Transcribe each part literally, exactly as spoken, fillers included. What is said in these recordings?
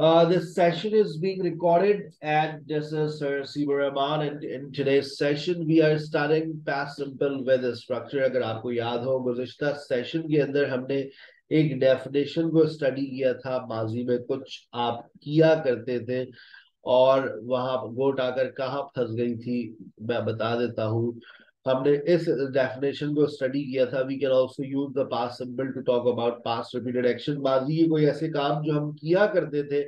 Uh, this session is being recorded, and this is Sir Haseeb Rahman. And in today's session, we are studying past simple with a structure. Agar aapko yaad ho, guzishta session ke andar humne ek definition ko study kiya tha. Maazi mein kuch aap kiya karte the, aur wahan vote aakar kahan phas gayi thi, main bata deta hu. Humne is definition ko study kiya tha. We can also use the past simple to talk about past repeated action. Maazi ye koi aise kaam jo hum kiya karte the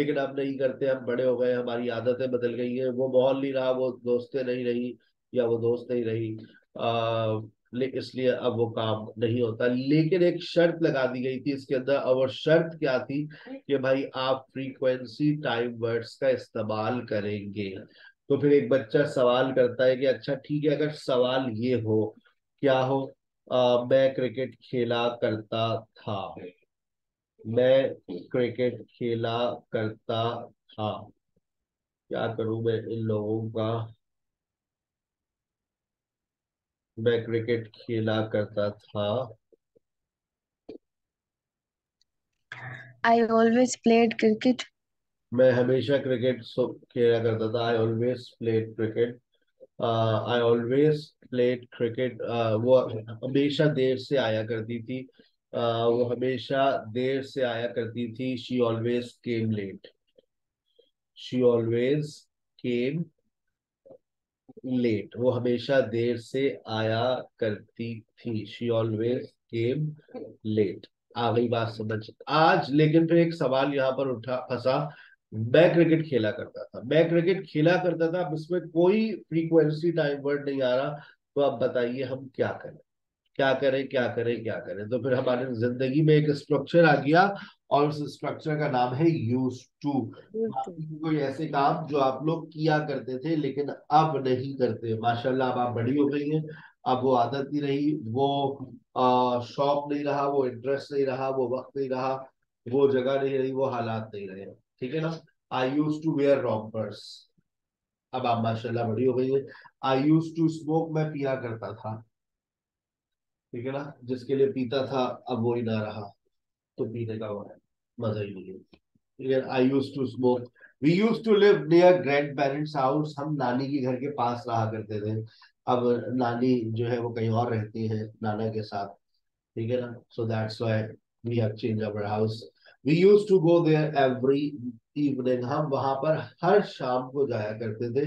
lekin ab nahi karte, hum bade ho gaye, hamari aadatein badal gayi hai, wo mohol nahi raha, wo dostein nahi rahi, ya wo dost nahi rahi, uh, isliye ab wo kaam nahi hota. Lekin ek shart laga di gayi thi iske andar, aur shart kya thi ki bhai aap frequency time words ka istemal karenge. तो फिर एक बच्चा सवाल करता है कि अच्छा ठीक है, अगर सवाल ये हो, क्या हो, आ, मैं क्रिकेट खेला करता था, मैं क्रिकेट खेला करता था, क्या करूं मैं इन लोगों का, मैं क्रिकेट खेला करता था. I always played cricket. मैं हमेशा क्रिकेट खेला करता था. I always played cricket. I always played cricket. वो हमेशा देर से आया करती थी. uh, वो हमेशा देर से आया करती थी. She always came late. She always came late. वो हमेशा देर से आया करती थी. She always came late. आ गई बात समझ आज. लेकिन फिर एक सवाल यहाँ पर उठा फंसा, मैं क्रिकेट खेला करता था, मैं क्रिकेट खेला करता था. अब इसमें कोई फ्रीक्वेंसी टाइम वर्ड नहीं आ रहा, तो आप बताइए हम क्या करें, क्या करें, क्या करें, क्या करें. तो फिर हमारे जिंदगी में एक स्ट्रक्चर आ गया, और उस स्ट्रक्चर का नाम है यूज टू. कोई ऐसे काम जो आप लोग किया करते थे लेकिन अब नहीं करते. माशाल्लाह, अब आप बड़ी हो गई है, अब वो आदत ही रही, वो शौक नहीं रहा, वो इंटरेस्ट नहीं रहा, वो वक्त नहीं रहा, वो जगह नहीं रही, वो हालात नहीं रहे. ठीक है ना. I use to wear rompers. अब आप माशाल्लाह बड़ी हो गई है. I use to smoke. मैं पिया करता था. ठीक है ना. जिसके लिए पीता था अब वो ही ना रहा, तो पीने का वो है मजा ही नहीं है. ठीक है. I use to smoke. We use to live near grand parents house. हम नानी के घर के पास रहा करते थे. अब नानी जो है वो कहीं और रहती है नाना के साथ. ठीक है ना. So that's why we have change our house. We use to go there every evening. हम वहां पर हर शाम को जाया करते थे.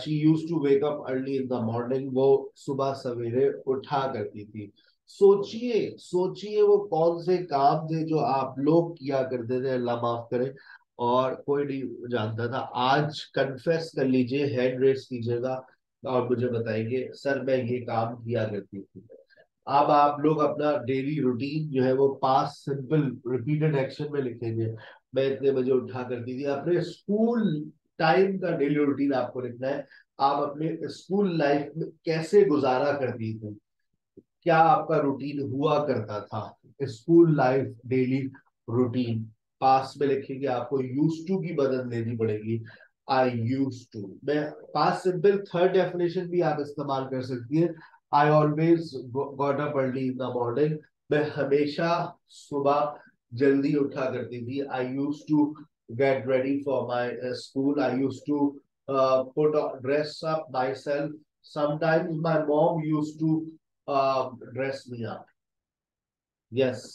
She use to wake up early in the morning. वो सुबह सवेरे उठा करती थी. सोचिए सोचिए वो कौन से काम थे जो आप लोग किया करते थे. अल्लाह माफ करे, और कोई नहीं जानता था. आज कन्फेस कर लीजिए, हैंड रेस कीजिएगा और मुझे बताएंगे सर मैं ये काम किया करती थी. अब आप लोग अपना डेली रूटीन जो है वो पास सिंपल रिपीटेड एक्शन में लिखेंगे. मैं इतने बजे उठा करती थी. अपने स्कूल टाइम का डेली रूटीन आपको लिखना है. आप अपने स्कूल लाइफ में कैसे गुजारा करती थी, क्या आपका रूटीन हुआ करता था, स्कूल लाइफ डेली रूटीन पास में लिखेंगे. आपको यूज टू की मदद लेनी पड़ेगी. I used to. मैं पास सिंपल थर्ड डेफिनेशन भी आप इस्तेमाल कर सकती है. I always got up early in the morning. मैं हमेशा सुबह जल्दी उठा करती थी. I used to get ready for my uh, school. I used to uh, put uh, dress up myself. Sometimes my mom used to uh, dress me up. Yes.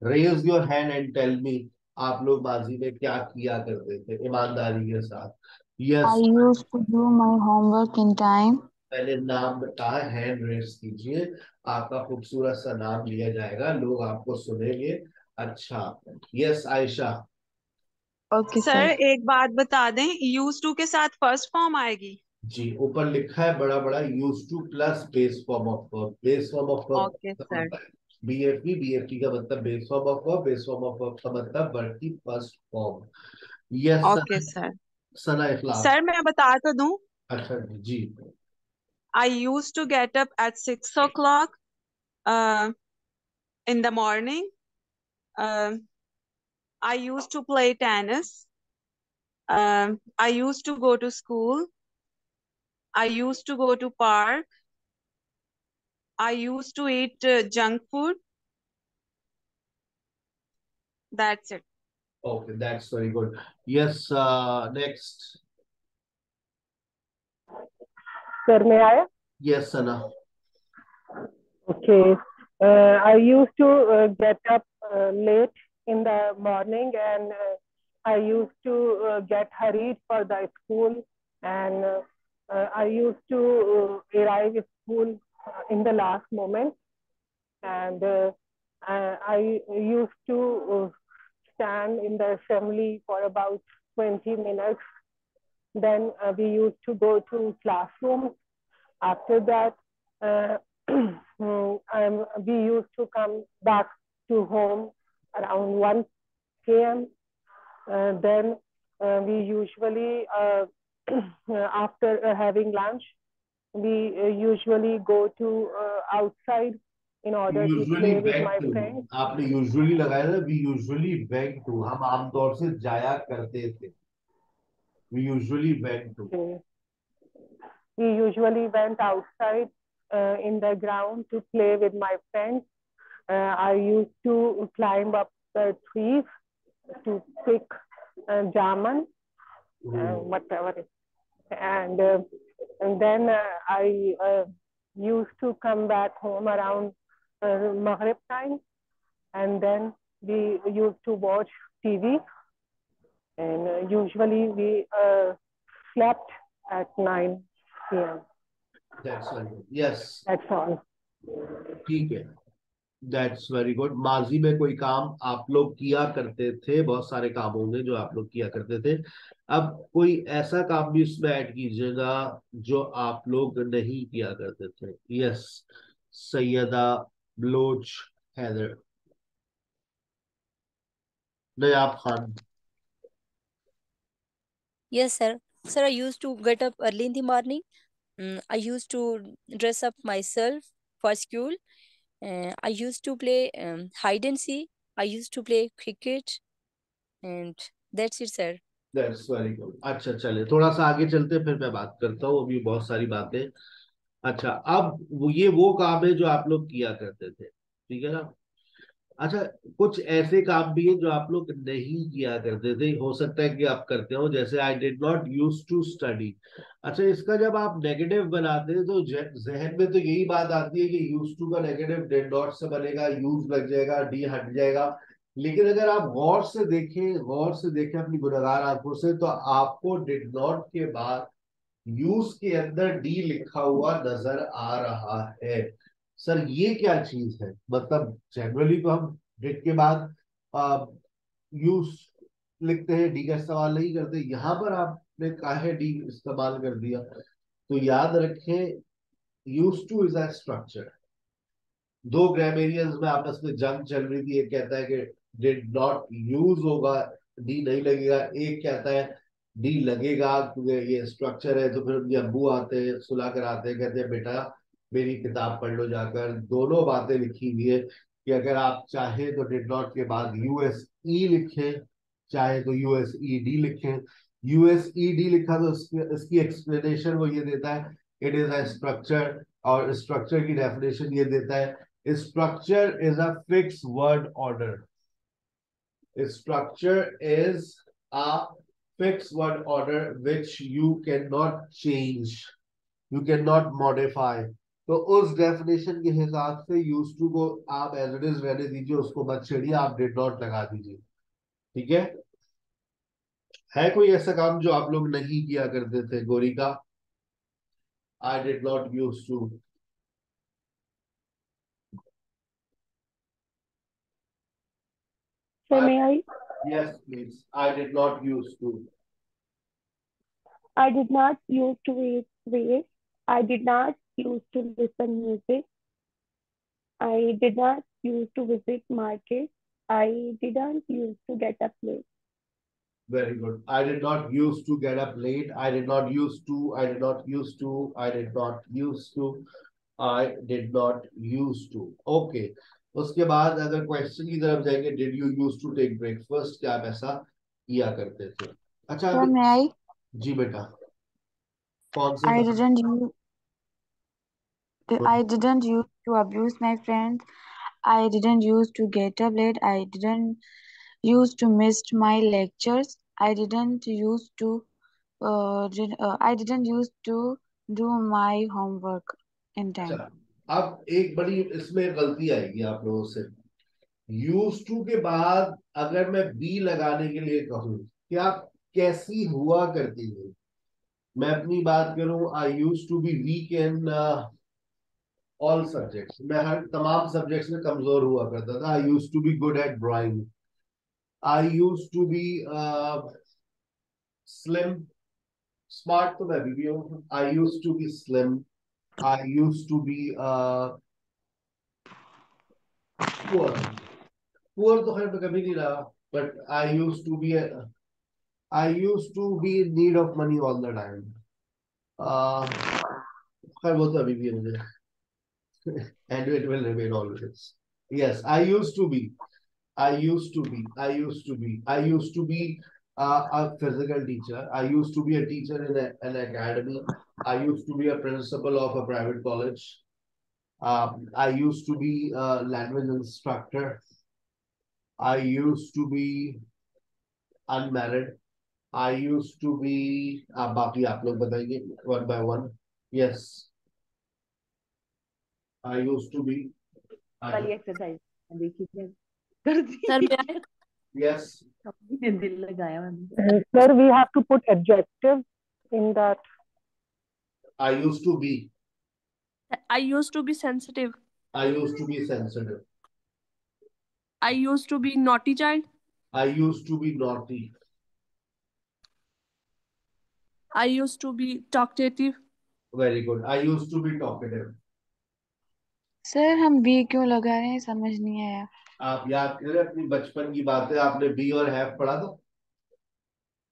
Raise your hand and tell me आप लोग माजी में क्या किया करते थे ईमानदारी के साथ. Yes, I used to do my homework in time. पहले नाम बताएं, हैंड रेस कीजिए, आपका खूबसूरत सा नाम लिया जाएगा, लोग आपको सुनेंगे. अच्छा, यस आयशा. ओके सर, एक बात बता दें, यूज्ड टू के साथ फर्स्ट फॉर्म आएगी जी. ऊपर लिखा है बड़ा बड़ा, used to plus base form of verb. Base form of verb okay sir. B F P, B F P का मतलब base form of verb, base form of verb का मतलब वर्ब की first form. Yes okay sir. Sana Ikhlas sir, मैं बता तो दूं. अच्छा जी. I use to get up at six o'clock in the morning. I use to play tennis. I use to go to school. I use to go to park. I used to eat uh, junk food. That's it. Okay, that's very good. Yes, uh, next. Sir, may I? Yes, Sana. Okay. Uh, I used to uh, get up uh, late in the morning, and uh, I used to uh, get hurried for the school, and uh, uh, I used to uh, arrive at school in the last moment, and uh, I used to stand in the assembly for about twenty minutes. Then uh, we used to go to classrooms. After that, uh, um, we used to come back to home around one P M Uh, then uh, we usually, uh, after uh, having lunch, we uh, usually go to uh, outside in order usually to play with my to. friends. आपने usually लगाया था, we usually went to. हम आमतौर से जाया करते थे. We usually went to. Okay. We usually went outside uh, in the ground to play with my friends. Uh, I used to climb up the trees to pick uh, jamun, uh, whatever it is. And, uh, and then uh, I uh, used to come back home around uh, Maghrib time. And then we used to watch T V. And uh, usually we uh, slept at nine P M That's all. Yes. That's all. Okay. That's very good. माजी में कोई काम आप लोग किया करते थे, बहुत सारे काम होंगे जो आप लोग किया करते थे. अब कोई ऐसा काम भी इसमें ऐड कीजिएगा जो आप लोग नहीं किया करते थे. Yes. Syeda, Baloch, Haider, नयाब Khan. Yes, sir. Sir, I used to get up early in the morning. Mm, I used to dress up myself for school. Uh, I used to play um, hide and seek. I used to play cricket. And that's it, sir. That's very good. अच्छा चले थोड़ा सा आगे चलते फिर मैं बात करता हूँ अभी बहुत सारी बातें. अच्छा अब वो ये वो काम है जो आप लोग किया करते थे, ठीक है ना. अच्छा कुछ ऐसे काम भी हैं जो आप लोग नहीं किया करते थे, हो सकता है कि आप करते हो, जैसे I did not use to study. अच्छा इसका जब आप नेगेटिव बनाते हैं तो जहन में तो यही बात आती है कि यूज टू का नेगेटिव डिड नॉट से बनेगा, यूज लग जाएगा, डी हट जाएगा. लेकिन अगर आप गौर से देखें गौर से देखें अपनी गुनहगार आंखों से तो आपको डिड नॉट के बाद यूज के अंदर डी लिखा हुआ नजर आ रहा है. सर ये क्या चीज है, मतलब जनरली तो हम डिड के बाद यूज लिखते हैं, डी का इस्तेमाल नहीं करते, यहाँ पर आपने काहे डी इस्तेमाल कर दिया. तो याद रखें use to is a structure. दो ग्रामेरियंस में आपस में जंग चल रही थी, एक कहता है कि डिड नॉट यूज होगा, डी नहीं लगेगा, एक कहता है डी लगेगा क्योंकि ये स्ट्रक्चर है. तो फिर उनके अब्बू आते हैं, सुला कर आते हैं, कहते हैं बेटा मेरी किताब पढ़ लो जाकर. दोनों बातें लिखी हुई है कि अगर आप चाहे तो डिड नॉट के बाद यू एस ई लिखें, चाहे तो यू एस ई डी लिखें. यू एस ई डी लिखा तो इसकी एक्सप्लेनेशन वो ये देता है इट इज अ स्ट्रक्चर, और स्ट्रक्चर की डेफिनेशन ये देता है structure is a fix word order. Structure is a fix word order which you can not change, you can not modify. तो उस डेफिनेशन के हिसाब से यूज टू को आप एज इट इज रहने दीजिए, उसको मत छेड़िए, आप डिड नॉट लगा दीजिए, ठीक है. है कोई ऐसा काम जो आप लोग नहीं किया करते थे? गोरी का I did not use to. Yes please. I did not use to. I did not use to read. I did not used to listen music. I did not use to visit market. I didn't use to get up late. Very good. I did not use to get up late. I did not use to. I did not use to. I did not use to. I did not use to. Okay. उसके बाद अगर question की तरफ जाएंगे, did you use to take breakfast? क्या आप ऐसा किया करते थे? अच्छा मैं आई. जी बेटा. कौन सा? I didn't use. I didn't use to abuse my friends. I didn't use to get up late. I didn't used to missed my lectures. I didn't used to uh, did, uh, I didn't used to do my homework in time. अब एक बड़ी इसमें गलती आएगी आप लोगों से. Used to के बाद अगर मैं be लगाने के लिए कहूँ कि आप कैसी हुआ करती है. मैं अपनी बात करूँ, I used to be weak in uh, all subjects. मैं हर तमाम subjects में कमजोर हुआ करता था. I used to be good at drawing. I used to be uh, slim. Smart to मैं भी हूँ. I used to be slim. I used to be uh, poor. Poor तो खैर मैं कभी नहीं रहा. But I used to be a, I used to be in need of money all the time. Uh, खैर वो तो अभी भी है मुझे. And it will remain always. Yes, I used to be. I used to be. I used to be. I used to be uh, a physical teacher. I used to be a teacher in a, an academy. I used to be a principal of a private college. Um, I used to be a language instructor. I used to be unmarried. I used to be. Uh, बाकी आप लोग बताइए one by one. Yes. I used to be. वाली exercise देखिए sir, yes. Sir, we have to put adjectives in that. I used to be. I used to be sensitive. I used to be sensitive. I used to be naughty child. I used to be naughty. I used to be talkative. Very good. I used to be talkative. Sir, हम be क्यों लगा रहे हैं समझ नहीं आया. आप याद करें अपनी बचपन की बातें. आपने बी और हैव पढ़ा था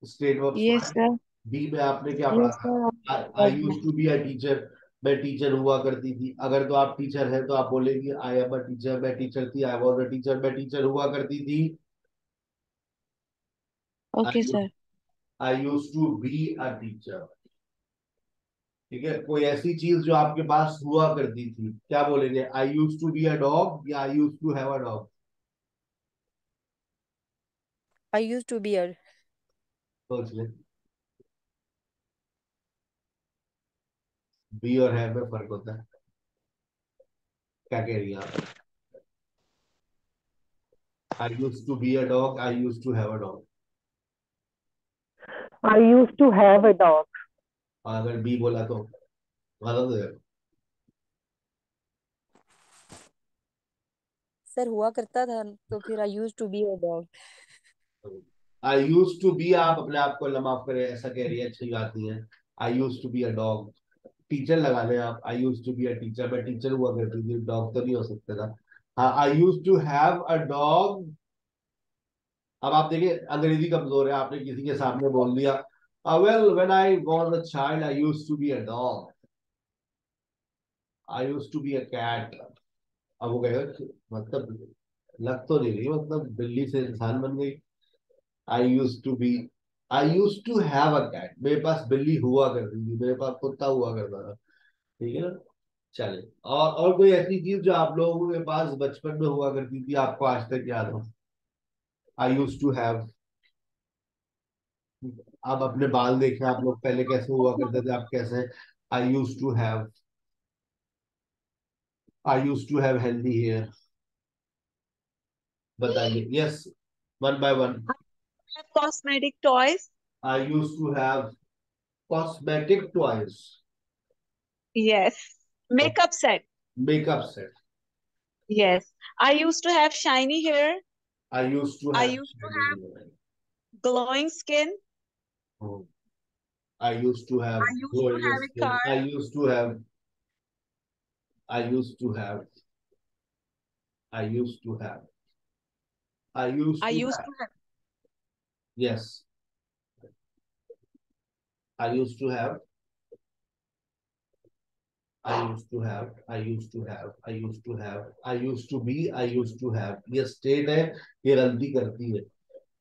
state verb. Yes sir. Be में आपने क्या yes, पढ़ा था? I used to be a teacher. मैं टीचर हुआ करती थी. अगर तो आप टीचर हैं तो आप बोलेंगे आई एम अ टीचर. मैं टीचर थी. I was a teacher. मैं टीचर हुआ करती थी. Okay sir. I used to be a teacher. ठीक है, कोई ऐसी चीज जो आपके पास हुआ करती थी क्या बोलेंगे? I used to be a dog या I used to have a dog. I used to be a. Be और have में फर्क होता है. क्या कह रही हैं आप? I used to be a dog. I used to have a dog. I used to have a dog. अगर बी बोला तो गलत है. सर हुआ करता था तो फिर I used to be a dog. I used to be. आप अपने आप को माफ करें, ऐसा कह रही है, अच्छी बात नहीं है. I used to be a dog. Teacher लगा लें आप. I used to be a teacher. मैं टीचर हुआ करती थी. डॉग तो नहीं हो सकता था. हाँ, I used to have a dog. अब आप देखिए अंग्रेजी कमजोर है. आपने किसी के सामने बोल दिया uh, well when I was a child I used to be a dog. I used to be a cat. अब वो कहेगा मतलब लग तो नहीं रही, मतलब बिल्ली से इंसान बन गई. I used to be, I used to have a cat. मेरे पास बिल्ली हुआ करती थी. मेरे पास कुत्ता हुआ करता था. ठीक है ना, चले. और और कोई ऐसी चीज जो आप लोगों के पास बचपन में हुआ करती थी आपको आज तक याद हो? I used to have. आप अपने बाल देखें, आप लोग पहले कैसे हुआ करते थे, आप कैसे हैं. I used to have. I used to have healthy hair. बताइए. Yes, one by one. Cosmetic toys. I used to have cosmetic toys. Yes. Makeup set. Makeup set. Yes. I used to have shiny hair. I used to have, I used to have glowing skin. Oh. I used to have I used glowing to have skin. A car. I used to have. I used to have. I used to have. I used to I used have. To have. Yes. I used to have. I used to have. I used to have. I used to have. I used to be. I used to have. ये state है, ये गलती करती है.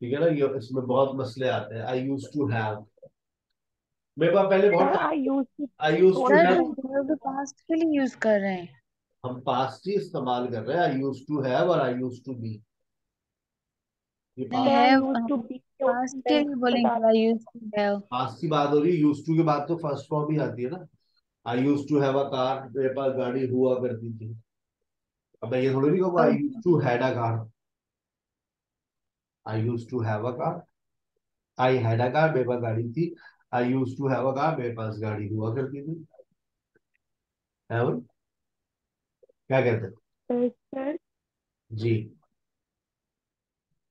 ठीक है ना, ये इसमें बहुत मसले आते हैं. I used to have. मेरे पास पहले बहुत. I used to. I used to have. Past के लिए use कर रहे हैं. हम past ही इस्तेमाल कर रहे हैं. I used to have और I used to be. ये have past के बोलेंगे used to have, past की बात हो रही है, used to के बाद तो first form भी आती है ना। I used to have a car, मेरे पास गाड़ी हुआ करती थी। अब ये थोड़ी नहीं कहूँगा I used to had a car, I used to have a car, I had a car, मेरे पास गाड़ी थी। I used to have a car, मेरे पास गाड़ी हुआ करती थी। Have क्या कहते हैं सर जी?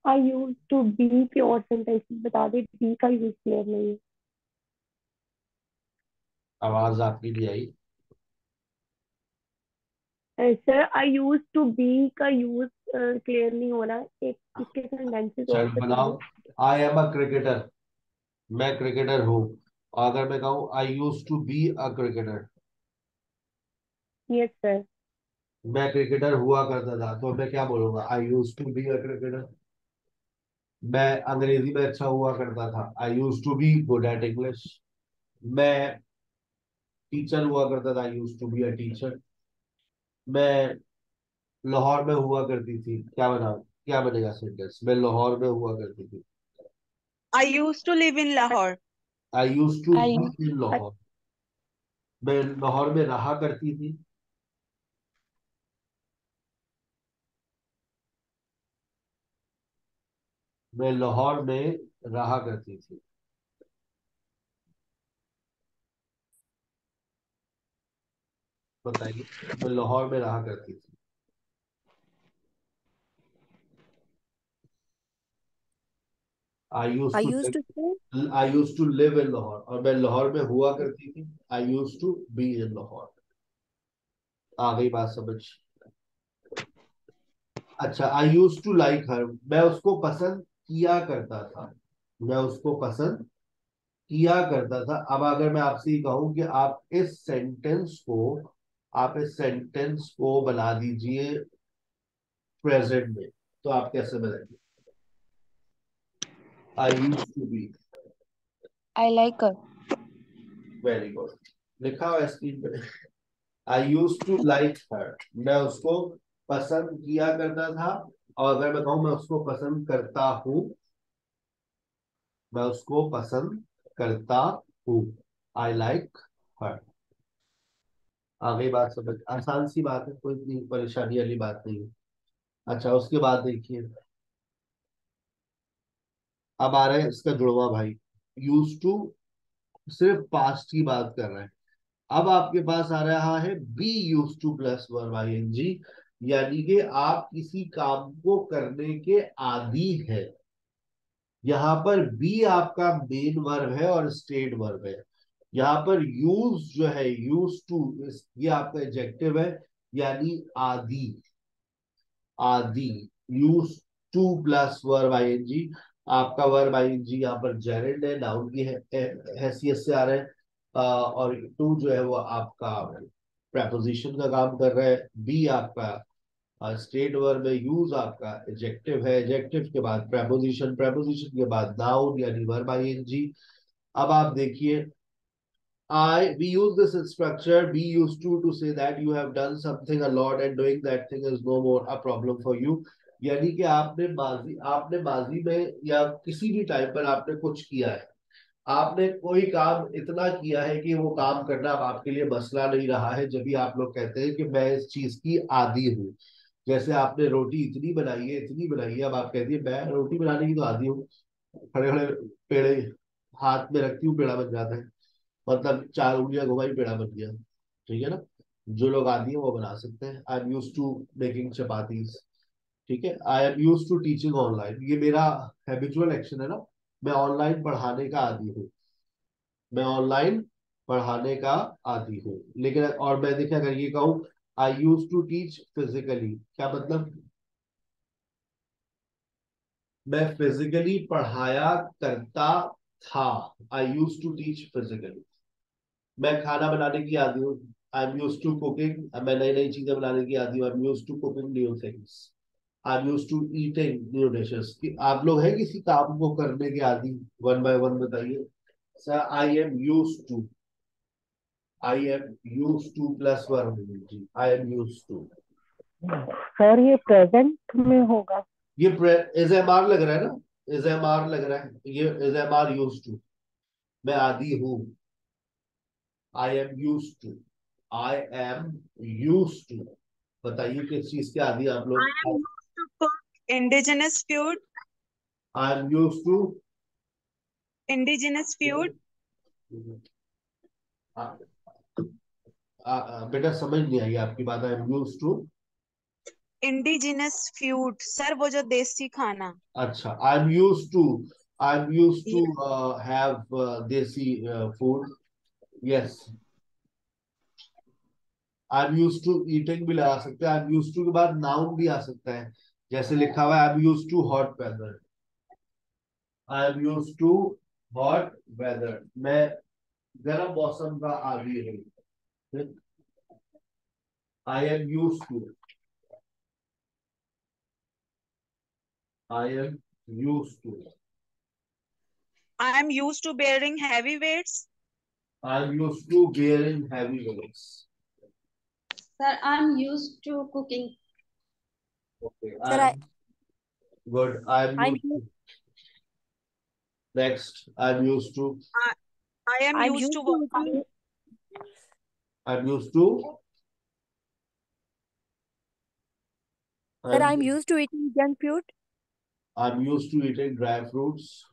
I used to be pure sentence बता दे, be का यूज क्लियर नहीं है। आवाज आपकी भी आई sir, I used to be का यूज क्लियर नहीं हो रहा। एक इसके सेंटेंसेस और बनाओ। I am a cricketer, मैं क्रिकेटर हूँ। अगर मैं कहूँ I used to be a cricketer, yes sir, मैं क्रिकेटर हुआ करता था, तो मैं क्या बोलूंगा? I used to be a cricketer। मैं अंग्रेजी में अच्छा हुआ करता था, I used to be good at English। मैं टीचर हुआ करता था, I used to be a teacher। मैं लाहौर में हुआ करती थी, क्या बना क्या बनेगा सेंटेंस? मैं लाहौर में हुआ करती थी, I used to live in Lahore, I used to live in Lahore। मैं लाहौर में रहा करती थी, मैं लाहौर में रहा करती थी। बताइए, मैं लाहौर में रहा करती थी। I used I to used live, to I used to live in Lahore, और मैं लाहौर में हुआ करती थी, I used to be in Lahore। आ गई बात समझ? अच्छा, I used to like her, मैं उसको पसंद किया करता था, मैं उसको पसंद किया करता था। अब अगर मैं आपसे कहूं कि आप इस सेंटेंस को आप इस सेंटेंस को बना दीजिए प्रेजेंट में, तो आप कैसे बनाएंगे? I used to be, I like her। Very good, लिखा हुआ स्क्रीन पे। I used to like her, मैं उसको पसंद किया करता था। और अगर मैं कहूं मैं उसको पसंद करता हूं, मैं उसको पसंद करता हूँ, आई लाइक हर। आगे बात समझ? आसान सी बात है, कोई इतनी परेशानी वाली बात नहीं है। अच्छा, उसके बाद देखिए अब आ रहा है इसका जुड़वा भाई। यूज टू सिर्फ पास्ट की बात कर रहे हैं। अब आपके पास आ रहा है be use to plus verb I N G, यानी कि आप किसी काम को करने के आदी है। यहाँ पर बी आपका मेन वर्ब है और स्टेट वर्ब है। यहाँ पर यूज जो है यूज टू, ये आपका एडजेक्टिव है, यानी आदि। आदि use to plus verb I N G, आपका वर्ब आई एन जी यहाँ पर जेरेंड है, नाउन की हैसियत से आ रहे हैं, और टू जो है वो आपका प्रेपोजिशन का काम कर रहा है। बी आपका स्टेट वर्ब में, यूज आपका एडजेक्टिव है, एडजेक्टिव के बाद प्रेपोजिशन, प्रेपोजिशन के बाद नाउन यानी वर्ब आईएनजी। अब आप देखिए I we use this structure be use to to say that you have done something a lot and doing that thing is no more a problem for you, यानी कि आपने माजी आपने माजी में या किसी भी टाइम पर आपने कुछ किया है, आपने कोई काम इतना किया है कि वो काम करना अब आपके लिए मसला नहीं रहा है। जब भी आप लोग कहते हैं कि मैं इस चीज की आदी हूँ, जैसे आपने रोटी इतनी बनाई है इतनी बनाई है, अब आप कहती है मैं रोटी बनाने की तो आदी हूँ, खड़े खड़े पेड़े हाथ में रखती हूँ पेड़ा बन जाता है, मतलब चार उंगलियां घुमाई पेड़ा बन गया, ठीक है ना? जो लोग आदी है वो बना सकते हैं। I am use to making chapatis, ठीक है। I am use to teaching online, ये मेरा हैबिचुअल एक्शन है ना, मैं ऑनलाइन पढ़ाने का आदी हूँ, मैं ऑनलाइन पढ़ाने का आदी हूँ। लेकिन और मैं देखिए अगर ये कहूँ I use to teach physically, क्या मतलब? मैं फिजिकली पढ़ाया करता था, I use to teach physically. मैं खाना बनाने की आदी हूँ, I am use to cooking, मैं नई नई चीजें बनाने की आदी हूँ, I am use to cooking new things, I am use to eating new dishes. आप लोग हैं किसी काम को करने के आदी? वन बाय वन बताइए sir. I am use to, I am used to plus verb, I am used to। Sir ये प्रेजेंट में होगा ये एज़एमआर लग रहा है ना, एज़एमआर लग रहा है, ये एज़एमआर यूज्ड टू, मैं आदी हूँ, I am used to, I am used to, बताइए किस चीज के आदी आप लोग? Indigenous food, I am used to indigenous food. बेटा समझ नहीं आई आपकी बात, I am used to indigenous food sir, वो जो देसी खाना। अच्छा, I am used to, I am used to have देसी food, yes I am used to eating भी लगा सकते हैं, आई एम यूज्ड टू के बाद नाउन भी आ सकता है, जैसे लिखा हुआ है I am used to hot weather, I am used to hot weather, मैं गर्म मौसम का आदी हूँ, I am used to, I am used to. I am used to bearing heavy weights. I am used to bearing heavy weights. Sir, I am used to cooking. Okay. Sir, I'm, I... Good. I am used to. Next, I am used to. I, I am I'm used, used to working. I am used to. Sir, I am used to eating junk food. I'm used to eating dry fruits.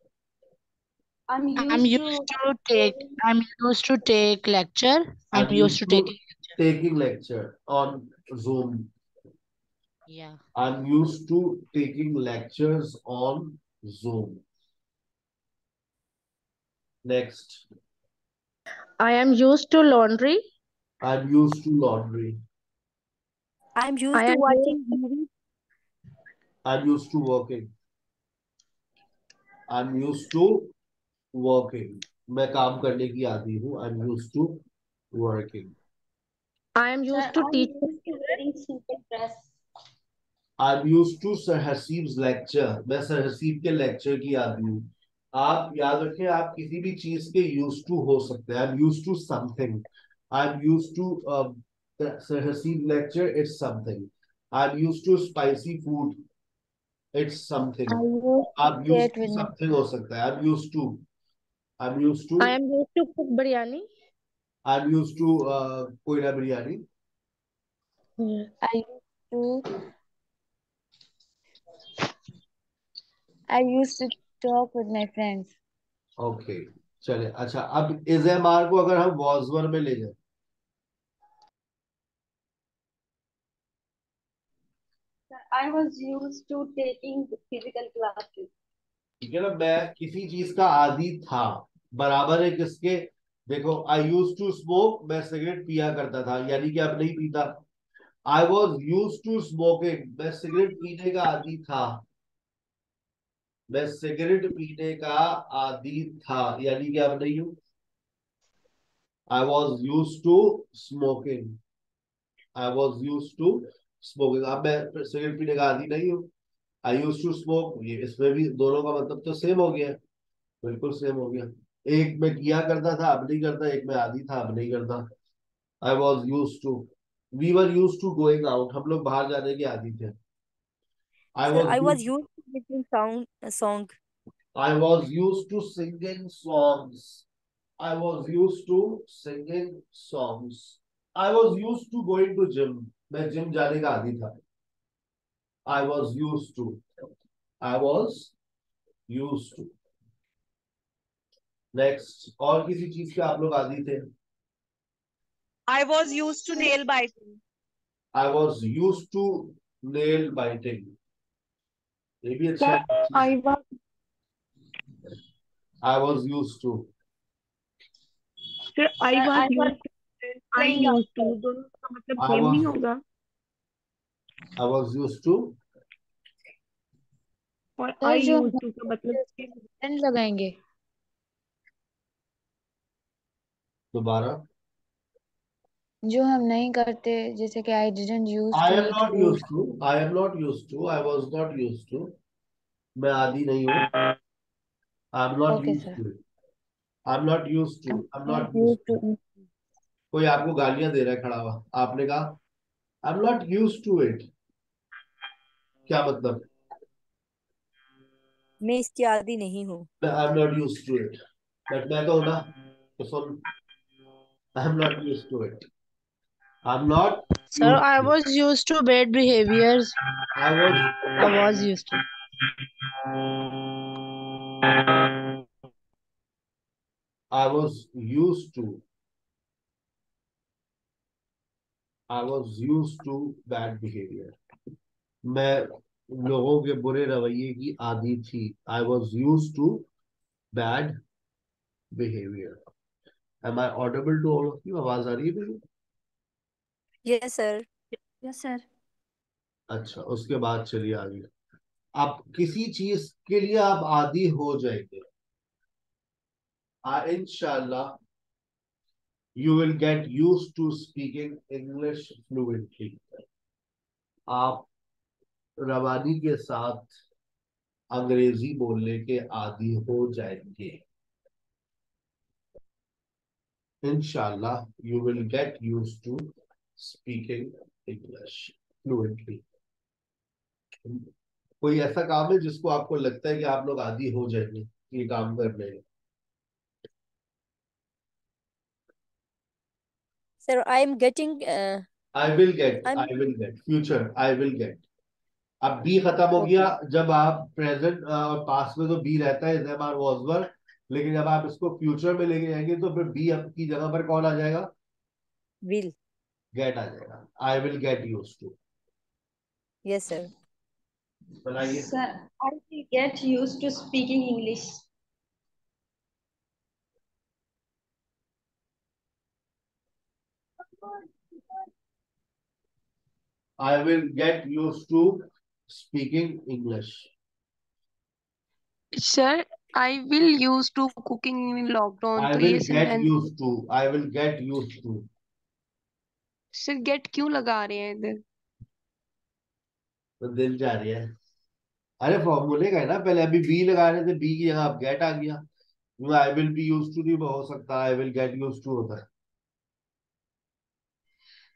I'm used, I'm used to, to take. I'm used to take lecture. I'm, I'm used, used to taking lecture. taking lecture on Zoom. Yeah. I'm used to taking lectures on Zoom. Next. I am used to laundry. I'm used to laundry. I'm used I to watching T V. I'm used to working. I'm used to working. मैं काम करने की आदी हूँ. I'm used to working. I'm used to teaching. I'm used to Sir Haseeb's lecture. मैं Sir Haseeb के lecture की आदी हूँ. आप याद रखें, आप किसी भी चीज के used to हो सकते हैं. I'm used to something. I'm used to uh, Sir Haseeb lecture. It's something. I'm used to spicy food. It's something. I'm used to something हो सकता है. I'm used to. I'm used to. I am used to cook biryani. I'm used to uh, koila biryani. I used to. I used to talk with my friends. Okay, चले. अच्छा, अब एज़एमआर को अगर हम was were में ले जाए. I was used to taking physical classes. ठीक है ना, मैं किसी चीज का आदी था, बराबर है किसके? देखो, I used to smoke, मैं सिगरेट पिया करता था, यानी कि अब नहीं पीता. I was used to smoking, मैं सिगरेट पीने का आदी था, मैं सिगरेट पीने का आदी था, यानी कि अब नहीं हूँ. I was used to smoking. I was used to smoking, अब मैं सिगरेट पीने का आदी नहीं हूँ. आई यूज्ड टू स्मोक, ये इसमें भी दोनों का मतलब तो सेम हो गया, बिल्कुल सेम हो गया. एक में किया करता था, अब नहीं करता, एक में आदी था, अब नहीं करता. I was used to, we were used to going out, हम लोग बाहर जाने के आदी थे. I was used to singing song, I was used to singing songs, I was used to singing songs. I was used to going to gym, मैं gym जाने का आदी था. I was used to. I was used to. Next, और किसी चीज के आप लोग आदी थे? I was used to nail biting. I was used to nail biting. ये भी अच्छा है. I was. I was used to. Sir, I was used to. I used to, दोनों का मतलब सेम ही होगा. I was used to और I used to का मतलब एंड लगाएंगे. दोबारा जो हम नहीं करते, जैसे कि I didn't use to. I am not used to. I am not used to. I was not used to. मैं आदी नहीं हूँ. I am not used to. I am not used to. I am not used to. कोई आपको गालियां दे रहा है खड़ा हुआ, आपने कहा I am not used to it, क्या मतलब? मैं इसकी आदी नहीं हूँ। I am not used to it. But मैं कहूँ ना तो सुन, I am not used to it. I am not. Sir, I was used to bad behaviors. I was. I was used to. I was used to. I was used to bad behavior. मैं लोगों के बुरे रवैये की आदी थी. I was used to bad behavior. Am I audible to all of you? आवाज आ रही है मेरी? Yes sir. Yes sir. अच्छा, उसके बाद चलिए आगे. आप किसी चीज के लिए आप आदी हो जाएंगे. इंशाल्लाह you will get used to speaking English fluently. आप रवानी के साथ अंग्रेजी बोलने के आदी हो जाएंगे. इंशाल्लाह you will get used to speaking English fluently. कोई ऐसा काम है जिसको आपको लगता है कि आप लोग आदी हो जाएंगे ये काम करने? Sir, I am getting. Uh, I will get. I'm... I will get. Future. I will get. अब B खत्म हो गया. जब आप प्रेजेंट और पास्ट में तो B रहता है, जब आप was were, लेकिन जब आप इसको फ्यूचर में लेके जाएंगे तो फिर B की जगह पर कौन आ जाएगा? Will. Get आ जाएगा. I will get used to. Yes sir. बनाइए. Sir, I will get used to speaking English. I will get used to speaking English. Sir, I will used to cooking in lockdown. I will get and... used to. I will get used to. Sir, get क्यों लगा रहे हैं इधर? तो दिल जा रही है. अरे फॉर्मूले का है ना, पहले अभी बी लगा रहे थे, बी की जगह अब गेट आ गया. I will be used to नहीं हो सकता, I will get used to होता है.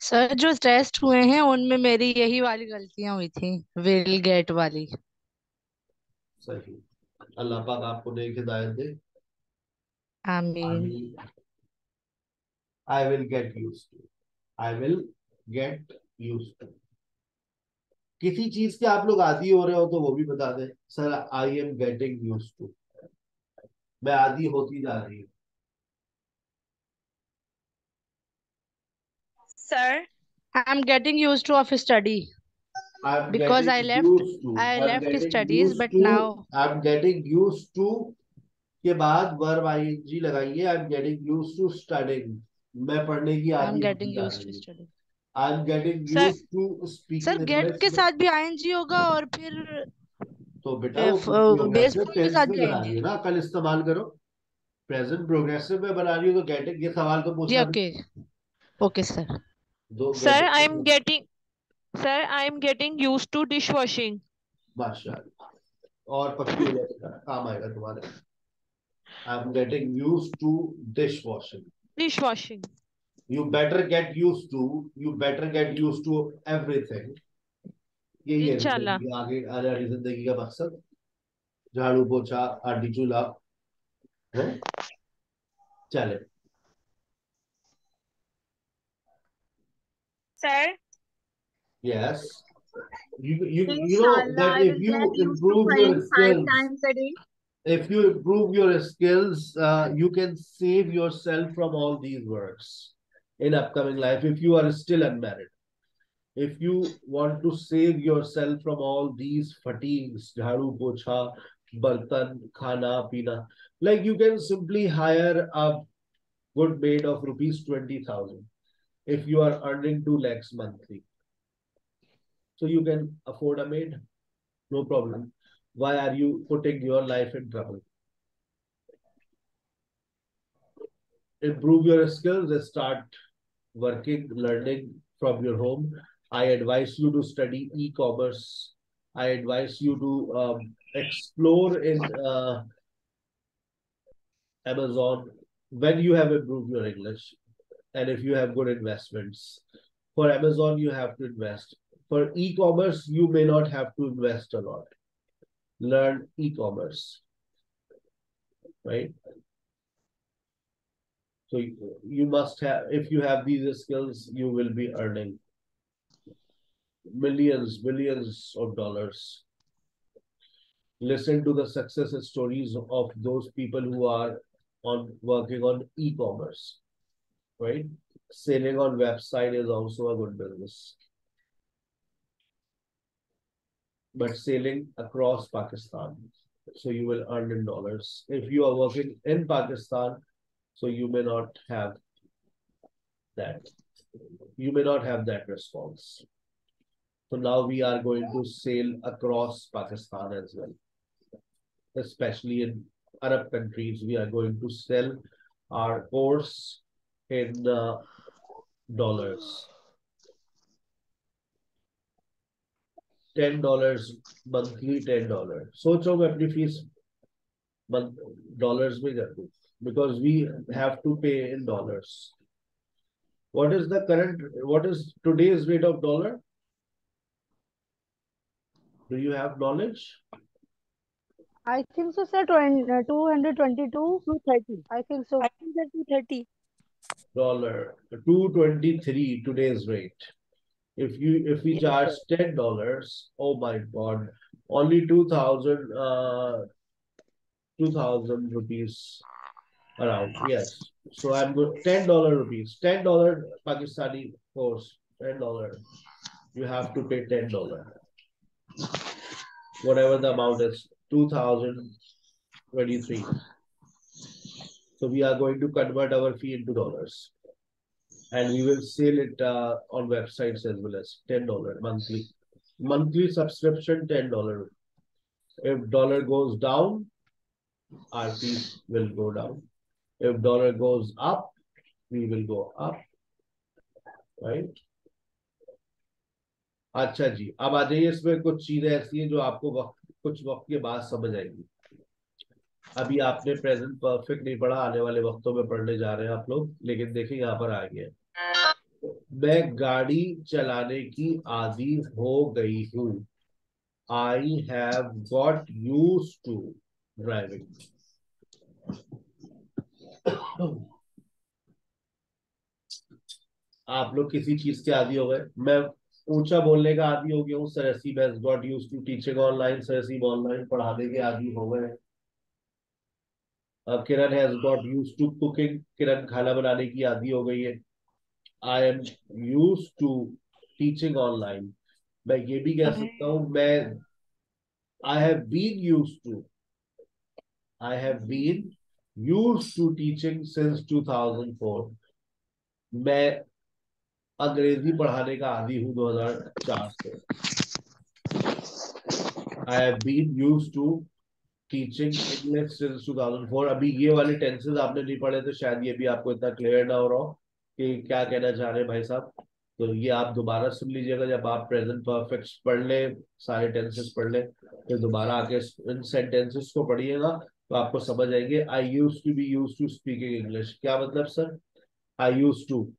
सर जो टेस्ट हुए हैं उनमें मेरी यही वाली गलतियां हुई थी, विल गेट वाली. सही. अल्लाह पाक आपको नेक हिदायत दे. आमीन. I will get used to. I will get used to. किसी चीज के आप लोग आदी हो रहे हो तो वो भी बता दें. Sir I am getting used to. मैं आदी होती जा रही हूँ. Sir, I'm getting used to of study I'm because I left. I I'm left studies, but to, now I'm getting used to. के बाद verb ing लगाइए. I'm getting used to studying. मैं पढ़ने की आदी. I'm getting used to studying. I'm getting sir, used to speaking. Sir, get के साथ भी ing होगा और फिर तो बेटा base form के साथ भी ing ना कल इस्तेमाल करो. Present progressive में बना रही हो तो getting ये सवाल तो पूछा. Okay, okay sir. Sir, I am getting, sir, I am getting used to dishwashing. माशाल्लाह. और पक्की काम आएगा तुम्हारे. I am getting used to dishwashing. Dishwashing. You better get used to. You better get used to everything. ये ये आगे आने वाली जिंदगी का मकसद. झाड़ू पोछा आटी चूल्हा. चले. Sir? Yes. You you you know that if you improve your skills, if you improve your skills, uh, you can save yourself from all these works in upcoming life. If you are still unmarried, if you want to save yourself from all these fatigues, jharu pocha, bartan, khana, peena, like you can simply hire a good maid of rupees twenty thousand. If you are earning two lakhs monthly, so you can afford a maid, no problem. Why are you putting your life in trouble? Improve your skills. Start working, learning from your home. I advise you to study e-commerce. I advise you to um, explore in uh, Amazon when you have improved your English. And if you have good investments, for Amazon, you have to invest. For e-commerce, you may not have to invest a lot. learn e-commerce, right? So you, you must have, if you have these skills, you will be earning millions, billions of dollars. Listen to the success stories of those people who are on working on e-commerce, right? Selling on website is also a good business. But selling across Pakistan. So you will earn in dollars. If you are working in Pakistan, so you may not have that. You may not have that response. So now we are going to sail across Pakistan as well. Especially in Arab countries, we are going to sell our course in uh, dollars. ten dollars monthly, ten dollars. So, fees dollars because we have to pay in dollars. What is the current, what is today's rate of dollar? Do you have knowledge? I think so, sir, two twenty-two to thirty. I think so. I think that's two thirty. Dollar, two twenty-three, today's rate. If you if we charge ten dollars, oh my god, only two thousand uh two thousand rupees around. Yes. So I'm good ten dollar rupees. Ten dollar Pakistani course. Ten dollar. You have to pay ten dollar. Whatever the amount is, two thousand twenty-three. So we are going to convert our fee into dollars. And we will sell it uh, on websites as well as ten dollars monthly. Monthly subscription, ten dollars. If dollar goes down, our fees will go down. If dollar goes up, we will go up. Right? Achha ji. Ab aa jaiye isme kuch cheeze aisi hain jo aapko waqt kuch waqt ke baad samajh aayegi. Abhi aapne present perfect nahi padha, aane wale waqton mein padhne ja rahe hain aap log, lekin dekhiye yahan par aa gaya. मैं गाड़ी चलाने की आदी हो गई हूँ. I have got used to driving. आप लोग किसी चीज के आदी हो गए. मैं ऊंचा बोलने का आदी हो गया हूँ. Sir Haseeb has got used to teaching online. Sir Haseeb online पढ़ाने के आदी हो गए. अब किरण has got used to cooking. किरण खाना बनाने की आदी हो गई है. I am used to teaching online. मैं ये भी कह सकता हूँ मैं I have been used to. I have been used to teaching since two thousand four. मैं अंग्रेजी पढ़ाने का आदी हूँ दो हज़ार चार से. I have been used to teaching English since two thousand four. अभी ये वाले tenses आपने नहीं पढ़े तो शायद ये भी आपको इतना clear ना हो रहा हो कि क्या कहना चाह रहे भाई साहब. तो ये आप दोबारा सुन लीजिएगा जब आप प्रेजेंट परफेक्ट पढ़ ले, सारे टेंसेस पढ़ ले, फिर दोबारा आके इन सेंटेंसेस को पढ़िएगा तो आपको समझ आएंगे. I used to be used to speaking English. क्या मतलब सर? आई यूज्ड टू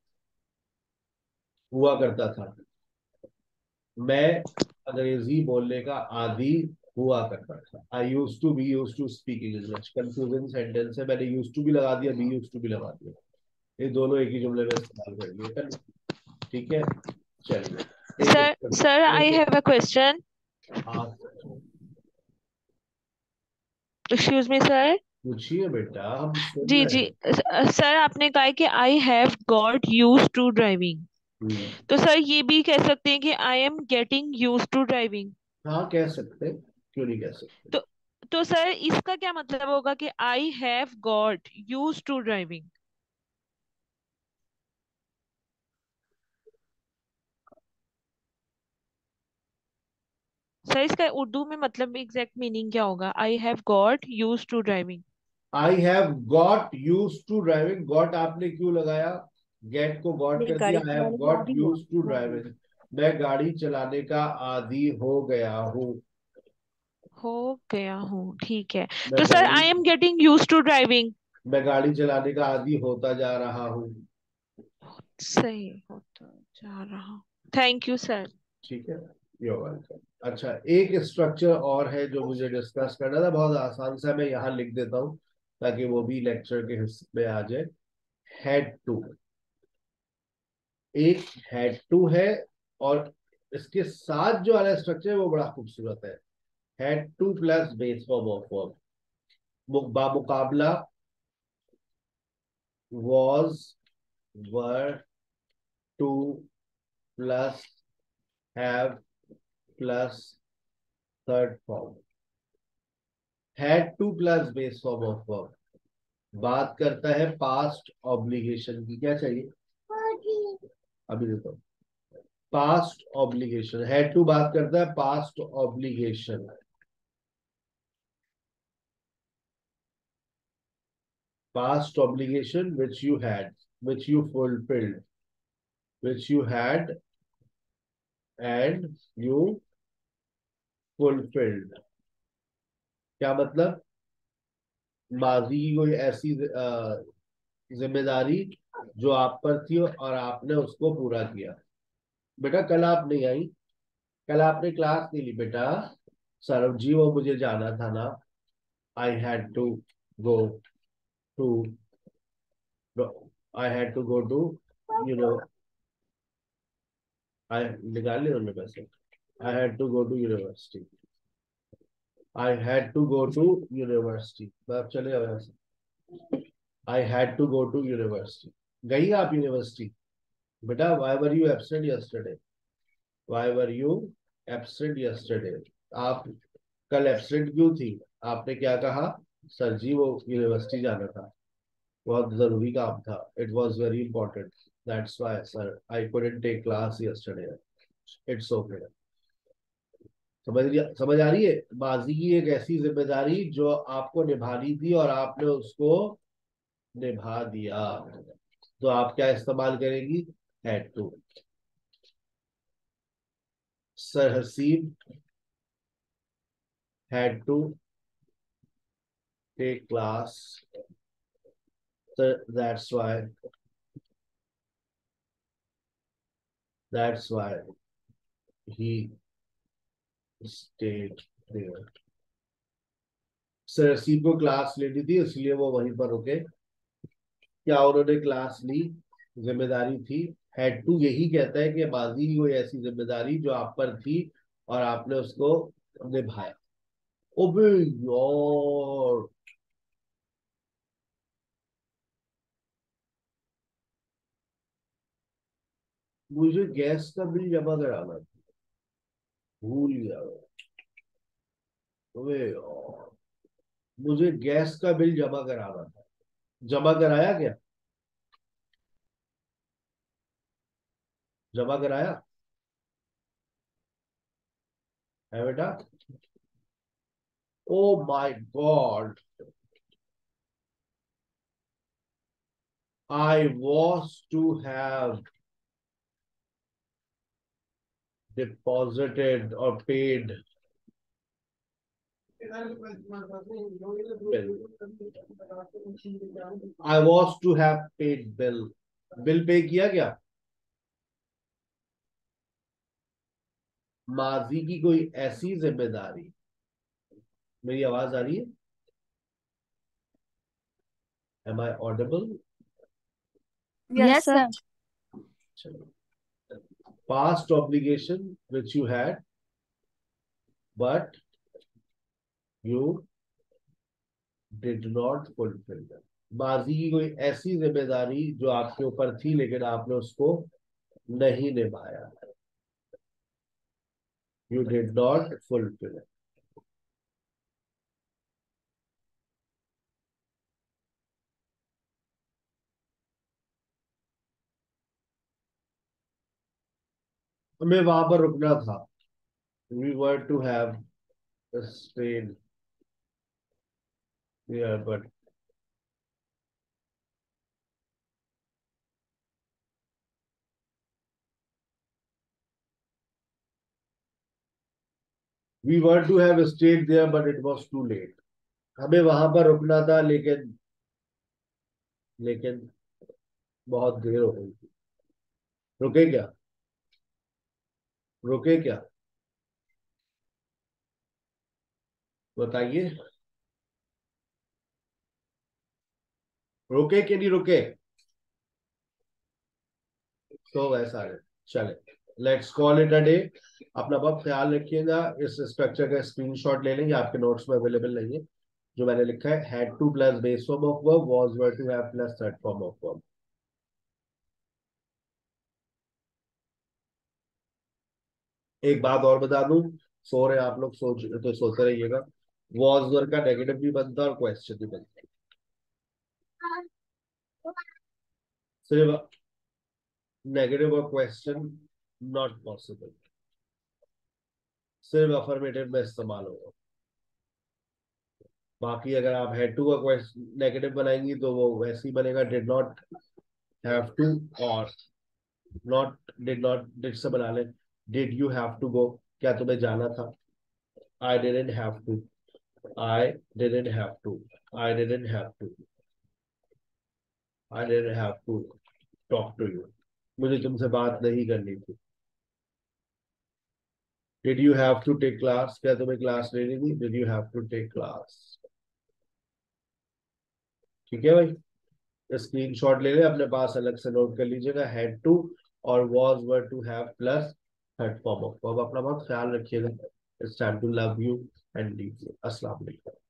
हुआ करता था, मैं अंग्रेजी बोलने का आदी हुआ करता था. I used to be used to speaking English. Confusing sentence है, मैंने यूज्ड टू भी लगा दिया, बी यूज्ड टू भी लगा दिया. ये दोनों एक ही जुमले में इस्तेमाल कर लिए. ठीक है, चलिए. Sir sir I have a question. Excuse me sir. पूछिए बेटा. हम जी जी सर आपने कहा कि I have got used to driving, तो सर ये भी कह सकते हैं कि I am getting used to driving. हाँ कह सकते हैं, क्यों नहीं कह सकते. तो तो सर इसका क्या मतलब होगा कि I have got used to driving? Sir इसका उर्दू में मतलब एग्जैक्ट मीनिंग क्या होगा? I have got used to driving. I have got used to driving. Got आपने क्यों लगाया? गेट को गॉट कर दिया. I have got used to driving. मैं गाड़ी चलाने का आदी हो गया हूँ. हो गया हूँ, ठीक है. तो sir I am getting used to driving, मैं गाड़ी चलाने का आदी होता जा रहा हूँ. सही, होता जा रहा. Thank you sir. ठीक है, यू आर वेलकम. अच्छा, एक स्ट्रक्चर और है जो मुझे डिस्कस करना था, बहुत आसान से मैं यहाँ लिख देता हूँ ताकि वो भी लेक्चर के हिस्से में आ जाए। हेड टू, एक हेड टू है और इसके साथ जो वाला स्ट्रक्चर है वो बड़ा खूबसूरत है। Had to plus base form of verb, बामुकाबला, was, were, to, plus, have, plus third form। had to plus base form of verb। बात करता है past obligation की। क्या चाहिए अभी देखो, past obligation। had to बात करता है past obligation। Past obligation which you had, which you fulfilled, which you had and you fulfilled। क्या मतलब? माजी की कोई ऐसी जिम्मेदारी जो आप पर थी और आपने उसको पूरा किया। बेटा कल आप नहीं आई, कल आपने क्लास नहीं ली। बेटा सौरभ जी वो मुझे जाना था ना, I had to go to, I had to go to, you know, I निकाल ले उन्होंने पैसे। I had to go to university, I had to go to university। आप चले गए ऐसे, I had to go to university। गई आप यूनिवर्सिटी? बेटा why were you absent yesterday? Why were you absent yesterday? आप कल एब्सेंट क्यों थी? आपने क्या कहा? सर जी वो यूनिवर्सिटी जाना था, बहुत जरूरी काम था। It was very important, that's why sir I couldn't take class yesterday. It's okay. समझ समझ आ रही है? माजी की एक ऐसी जिम्मेदारी जो आपको निभानी थी और आपने उसको निभा दिया, तो आप क्या इस्तेमाल करेंगी? Had to. Sir Haseeb had to take class, so that's why that's why he stayed there। Sir सी को क्लास लेनी थी इसलिए वो वहीं पर रुके। क्या उन्होंने क्लास ली? जिम्मेदारी थी। हैड टू यही कहता है कि माजी की कोई ऐसी जिम्मेदारी जो आप पर थी और आपने उसको निभाया। ओबे यार, मुझे गैस का बिल जमा कराना था, भूल गया। मुझे गैस का बिल जमा कराना था। जमा कराया? क्या जमा कराया है बेटा? Oh my God, I was to have deposited or paid bill। I was to have paid bill। Bill pay किया क्या? माजी की कोई ऐसी जिम्मेदारी। मेरी आवाज आ रही है? Am I audible? Yes, sir। चलो, past obligation which you had but you did not fulfill them। माजी की कोई ऐसी जिम्मेदारी जो आपके ऊपर थी लेकिन आपने उसको नहीं निभाया। You did not fulfill it। हमें वहां पर रुकना था। We were to have stayed there but we were to have stayed there but it was too late. हमें वहां पर रुकना था लेकिन लेकिन बहुत देर हो गई थी। रुके क्या? रुके क्या? बताइए, रोके कि नहीं रुके? तो वैसा है, चले let's call it a day. अपना बहुत ख्याल रखिएगा। इस स्ट्रक्चर का स्क्रीनशॉट ले लेंगे, आपके नोट्स में अवेलेबल नहीं है। जो मैंने लिखा है had to plus base form of verb, was were to have plus third form of verb। एक बात और बता दूं, सो रहे आप लोग, सोच तो सोते रहिएगा। was were का नेगेटिव भी बनता है और क्वेश्चन भी बनता है। सिर्फ नेगेटिव और क्वेश्चन नॉट पॉसिबल, सिर्फ अफर्मेटिव में इस्तेमाल होगा। बाकी अगर आप हैड टू का क्वेश्चन नेगेटिव बनाएंगी तो वो वैसे ही बनेगा, डिड नॉट हैव टू और नॉट डिड नॉट डिड से बना लें। Did you have to go, क्या तुम्हें जाना था? I didn't have to, I didn't have to, I didn't have to, I didn't have to talk to you, मुझे तुमसे बात नहीं करनी थी। Did you have to take class, क्या तुम्हें क्लास लेनी थी? Did you have to take class. ठीक है भाई, स्क्रीन शॉट ले ले, अपने पास अलग से नोट कर लीजिएगा। हैड टू और was were to have plus third form of verb. अपना बहुत ख्याल रखिएगा। It's time to love you and leave you. अस्सलाम वालेकुम।